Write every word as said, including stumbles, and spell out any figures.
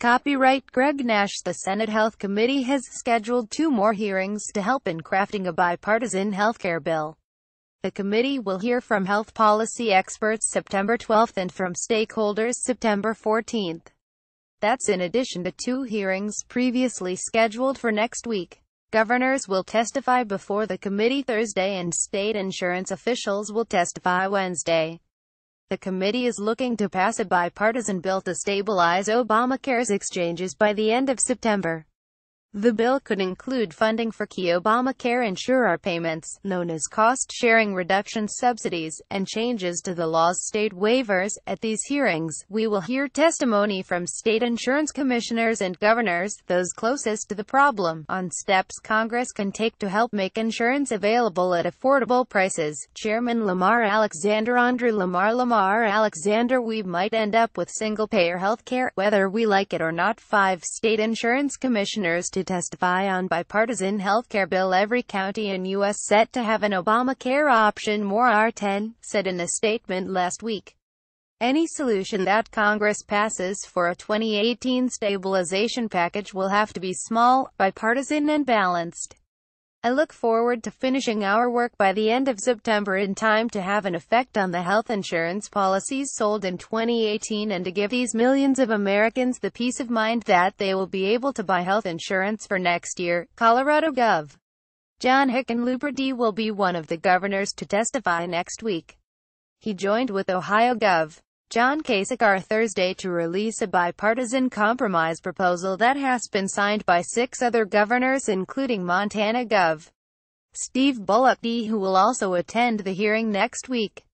Copyright Greg Nash. The Senate Health Committee has scheduled two more hearings to help in crafting a bipartisan healthcare bill. The committee will hear from health policy experts September twelfth and from stakeholders September fourteenth. That's in addition to two hearings previously scheduled for next week. Governors will testify before the committee Thursday and state insurance officials will testify Wednesday. The committee is looking to pass a bipartisan bill to stabilize Obamacare's exchanges by the end of September. The bill could include funding for key Obamacare insurer payments, known as cost-sharing reduction subsidies, and changes to the law's state waivers. At these hearings, we will hear testimony from state insurance commissioners and governors, those closest to the problem, on steps Congress can take to help make insurance available at affordable prices. Chairman Lamar Alexander Andrew Lamar Lamar Alexander We might end up with single-payer health care, whether we like it or not. Five state insurance commissioners to testify on bipartisan healthcare bill. Every county in U S set to have an Obamacare option. More R ten said in a statement last week, any solution that Congress passes for a twenty eighteen stabilization package will have to be small, bipartisan and balanced. I look forward to finishing our work by the end of September in time to have an effect on the health insurance policies sold in twenty eighteen and to give these millions of Americans the peace of mind that they will be able to buy health insurance for next year. Colorado Governor John Hickenlooper D will be one of the governors to testify next week. He joined with Ohio Governor John Kasich on Thursday to release a bipartisan compromise proposal that has been signed by six other governors including Montana Governor Steve Bullock, who will also attend the hearing next week.